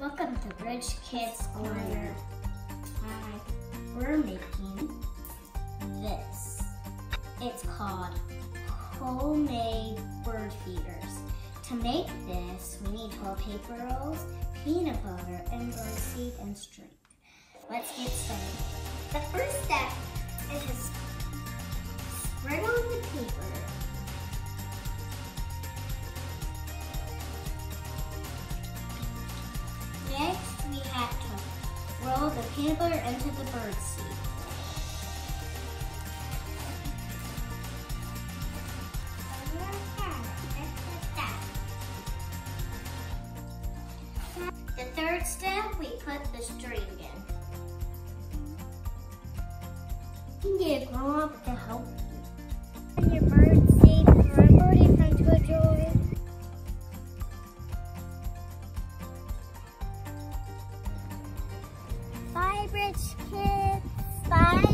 Welcome to Bridge Kids Korner. Hi. We're making this. It's called homemade bird feeders. To make this, we need toilet paper rolls, peanut butter, and birdseed and string. Let's get started. The first step is to spread on the paper. Next, we have to roll the peanut butter into the birdseed. The third step, we put the string in. You can get a grown-up to help you. Your birdseed crumbled in front of a drawer. Bye, Bridge Kids. Bye.